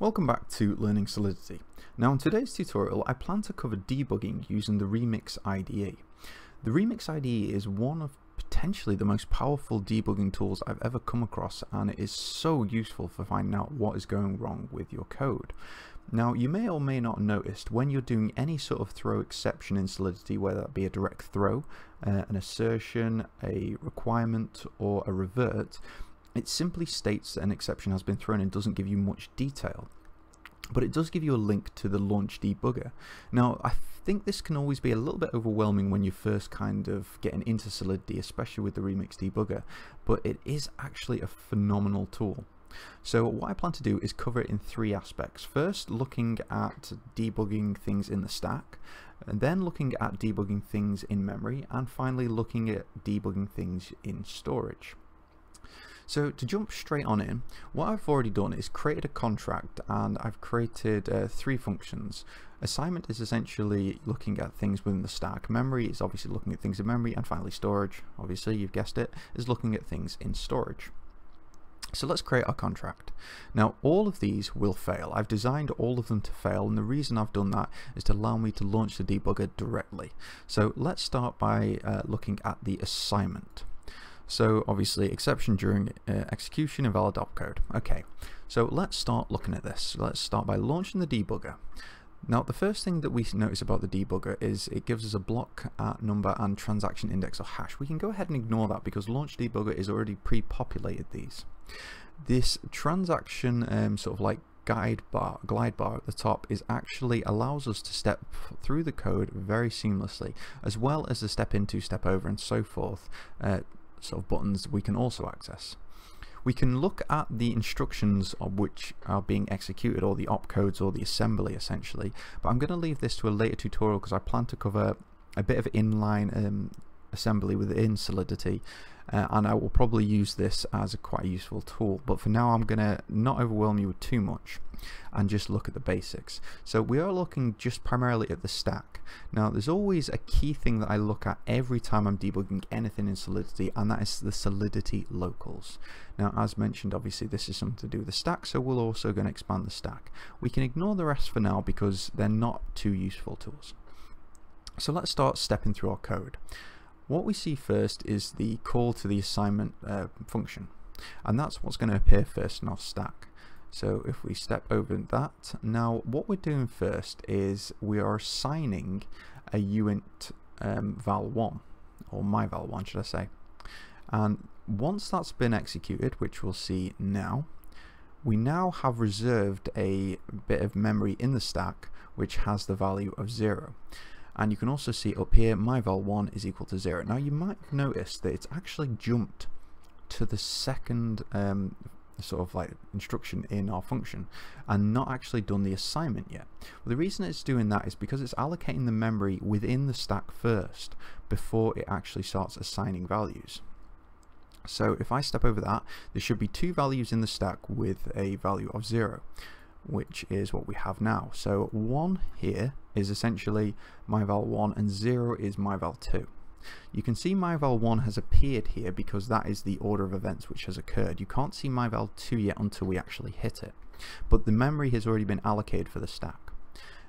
Welcome back to Learning Solidity. Now in today's tutorial I plan to cover debugging using the Remix IDE. The Remix IDE is one of potentially the most powerful debugging tools I've ever come across, and it is so useful for finding out what is going wrong with your code. Now you may or may not have noticed when you're doing any sort of throw exception in Solidity, whether that be a direct throw, an assertion, a requirement or a revert, it simply states that an exception has been thrown and doesn't give you much detail. But it does give you a link to the launch debugger. Now I think this can always be a little bit overwhelming when you're first kind of getting into Solidity, especially with the Remix debugger, but it is actually a phenomenal tool. So what I plan to do is cover it in three aspects. First, looking at debugging things in the stack, and then looking at debugging things in memory, and finally looking at debugging things in storage. So to jump straight on in, what I've already done is created a contract, and I've created three functions. Assignment is essentially looking at things within the stack, memory is obviously looking at things in memory, and finally storage, obviously you've guessed it, is looking at things in storage. So let's create our contract. Now all of these will fail. I've designed all of them to fail, and the reason I've done that is to allow me to launch the debugger directly. So let's start by looking at the assignment. So obviously exception during execution, invalid opcode. Okay, so let's start looking at this. Let's start by launching the debugger. Now the first thing that we notice about the debugger is it gives us a block, number and transaction index or hash. We can go ahead and ignore that because launch debugger is already pre-populated these. This transaction sort of like glide bar at the top is actually allows us to step through the code very seamlessly, as well as the step into, step over and so forth. Sort of buttons we can also access. We can look at the instructions of which are being executed, or the opcodes or the assembly essentially, but I'm going to leave this to a later tutorial because I plan to cover a bit of inline assembly within Solidity, and I will probably use this as a quite useful tool, but for now I'm going to not overwhelm you with too much and just look at the basics. So we are looking just primarily at the stack. Now there's always a key thing that I look at every time I'm debugging anything in Solidity, and that is the Solidity locals. Now as mentioned, obviously this is something to do with the stack, so we're also going to expand the stack. We can ignore the rest for now because they're not too useful to us. So let's start stepping through our code. What we see first is the call to the assignment function, and that's what's going to appear first in our stack. So if we step over that, now what we're doing first is we are assigning a uint val1, or myVal1 should I say, and once that's been executed, which we'll see now, we now have reserved a bit of memory in the stack which has the value of 0. And you can also see up here myVal1 is equal to 0. Now you might notice that it's actually jumped to the second sort of like instruction in our function and not actually done the assignment yet. Well, the reason it's doing that is because it's allocating the memory within the stack first before it actually starts assigning values. So if I step over that, there should be two values in the stack with a value of 0, which is what we have now. So 1 here is essentially myVal1 and 0 is myVal2. You can see myVal1 has appeared here because that is the order of events which has occurred. You can't see myVal2 yet until we actually hit it, but the memory has already been allocated for the stack.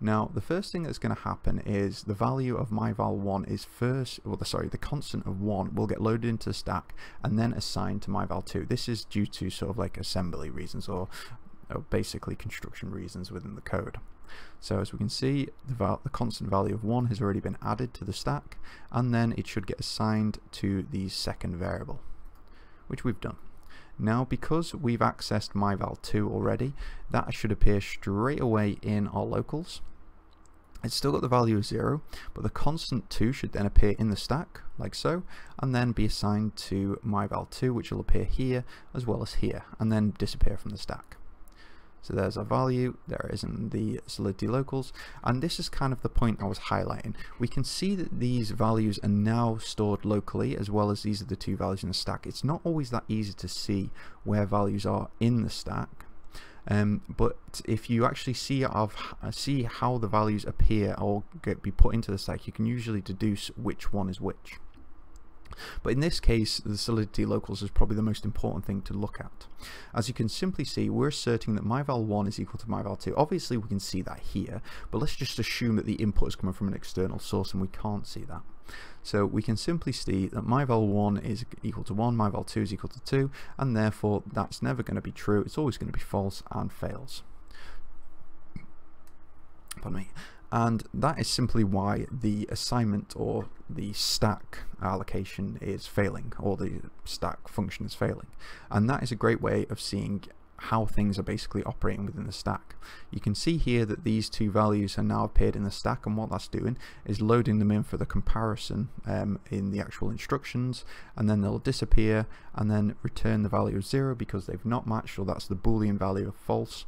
Now the first thing that's going to happen is the value of myVal1 is first, well sorry, the constant of 1 will get loaded into the stack and then assigned to myVal2. This is due to sort of like assembly reasons, or basically construction reasons within the code. So as we can see, the constant value of 1 has already been added to the stack, and then it should get assigned to the second variable, which we've done. Now because we've accessed myVal2 already, that should appear straight away in our locals. It's still got the value of 0, but the constant 2 should then appear in the stack, like so, and then be assigned to myVal2, which will appear here as well as here, and then disappear from the stack. So there's our value, there is in the Solidity locals, and this is kind of the point I was highlighting. We can see that these values are now stored locally, as well as these are the two values in the stack. It's not always that easy to see where values are in the stack, but if you actually see how the values appear or be put into the stack, you can usually deduce which one is which. But in this case, the solidity locals is probably the most important thing to look at. As you can simply see, we're asserting that myVal1 is equal to myVal2. Obviously, we can see that here, but let's just assume that the input is coming from an external source and we can't see that. So we can simply see that myVal1 is equal to 1, myVal2 is equal to 2, and therefore that's never going to be true. It's always going to be false and fails. Pardon me. And that is simply why the assignment or the stack allocation is failing, or the stack function is failing. And that is a great way of seeing how things are basically operating within the stack. You can see here that these two values have now appeared in the stack, and what that's doing is loading them in for the comparison in the actual instructions, and then they'll disappear and then return the value of 0 because they've not matched, or that's the Boolean value of false.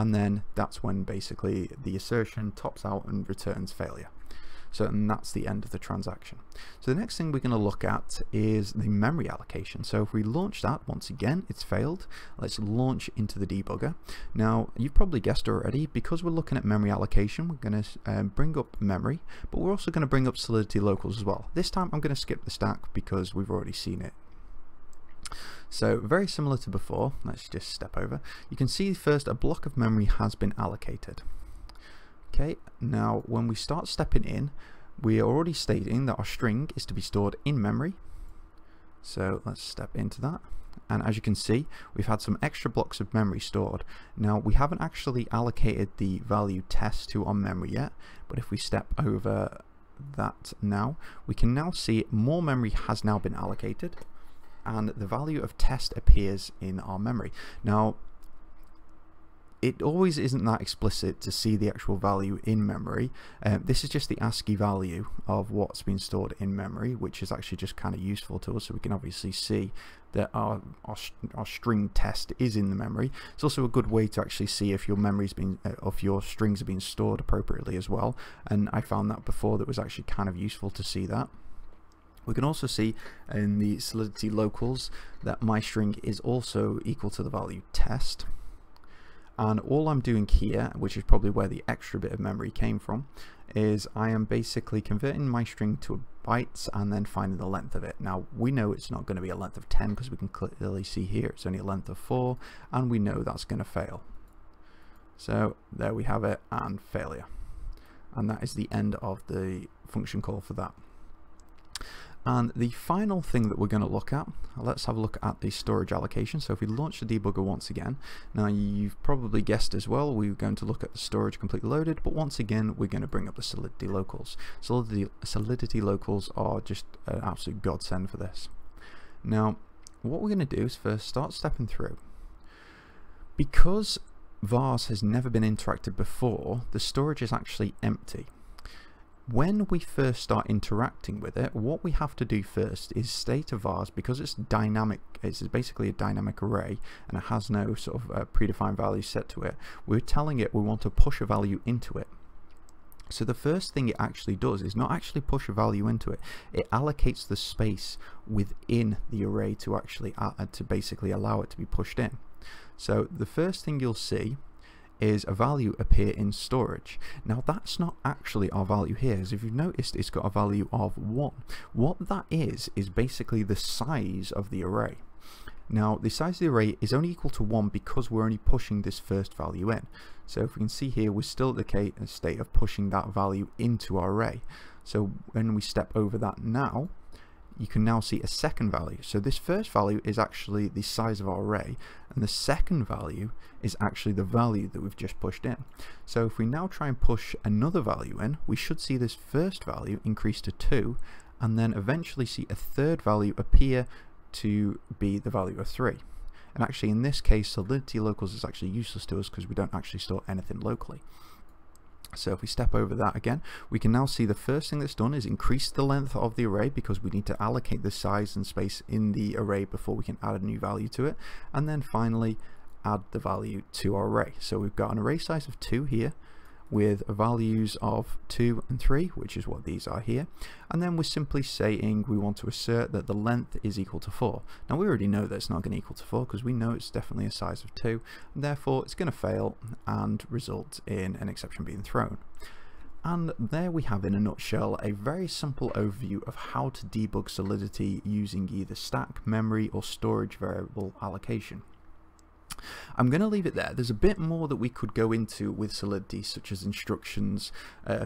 And then that's when basically the assertion tops out and returns failure. So, and that's the end of the transaction. So the next thing we're going to look at is the memory allocation. So if we launch that, once again, it's failed. Let's launch into the debugger. Now, you've probably guessed already, because we're looking at memory allocation, we're going to bring up memory, but we're also going to bring up solidity locals as well. This time I'm going to skip the stack because we've already seen it. So very similar to before, let's just step over. You can see first a block of memory has been allocated. Okay, now when we start stepping in, we are already stating that our string is to be stored in memory. So let's step into that. And as you can see, we've had some extra blocks of memory stored. Now we haven't actually allocated the value test to our memory yet, but if we step over that now, we can now see more memory has now been allocated, and the value of test appears in our memory. Now, it always isn't that explicit to see the actual value in memory. This is just the ASCII value of what's been stored in memory, which is actually just kind of useful to us, so we can obviously see that our string test is in the memory. It's also a good way to actually see if your memory's been, if your strings have been stored appropriately as well, and I found that before that was actually kind of useful to see that. We can also see in the solidity locals that my string is also equal to the value test. And all I'm doing here, which is probably where the extra bit of memory came from, is I am basically converting my string to bytes and then finding the length of it. Now, we know it's not going to be a length of 10 because we can clearly see here it's only a length of 4, and we know that's going to fail. So there we have it, and failure. And that is the end of the function call for that. And the final thing that we're going to look at, let's have a look at the storage allocation. So if we launch the debugger once again, now you've probably guessed as well, we're going to look at the storage completely loaded, but once again, we're going to bring up the solidity locals. Solidity locals are just an absolute godsend for this. Now, what we're going to do is first start stepping through. Because vars has never been interacted before, the storage is actually empty. When we first start interacting with it, what we have to do first is state a vars, because it's dynamic, it's basically a dynamic array and it has no sort of predefined value set to it. We're telling it we want to push a value into it. So the first thing it actually does is not actually push a value into it. It allocates the space within the array to actually basically allow it to be pushed in. So the first thing you'll see is a value appear in storage. Now that's not actually our value here, as if you've noticed it's got a value of 1. What that is basically the size of the array. Now the size of the array is only equal to 1 because we're only pushing this first value in. So if we can see here, we're still at the state of pushing that value into our array. So when we step over that now, you can now see a second value. So this first value is actually the size of our array, and the second value is actually the value that we've just pushed in. So if we now try and push another value in, we should see this first value increase to 2, and then eventually see a third value appear to be the value of 3. And actually in this case, solidity locals is actually useless to us because we don't actually store anything locally. So if we step over that again, we can now see the first thing that's done is increase the length of the array because we need to allocate the size and space in the array before we can add a new value to it. And then finally add the value to our array. So we've got an array size of 2 here with values of 2 and 3, which is what these are here. And then we're simply saying we want to assert that the length is equal to 4. Now we already know that it's not going to equal to 4 because we know it's definitely a size of 2, and therefore it's going to fail and result in an exception being thrown. And there we have in a nutshell a very simple overview of how to debug Solidity using either stack, memory or storage variable allocation. I'm going to leave it there. There's a bit more that we could go into with Solidity, such as instructions,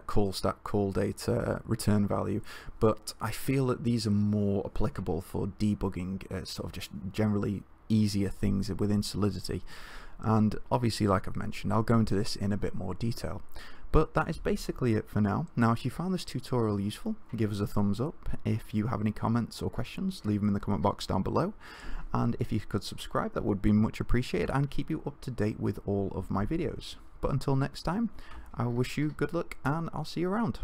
call stack, call data, return value, but I feel that these are more applicable for debugging sort of just generally easier things within Solidity. And obviously, like I've mentioned, I'll go into this in a bit more detail. But that is basically it for now. Now, if you found this tutorial useful, give us a thumbs up. If you have any comments or questions, leave them in the comment box down below. And if you could subscribe, that would be much appreciated and keep you up to date with all of my videos. But until next time, I wish you good luck and I'll see you around.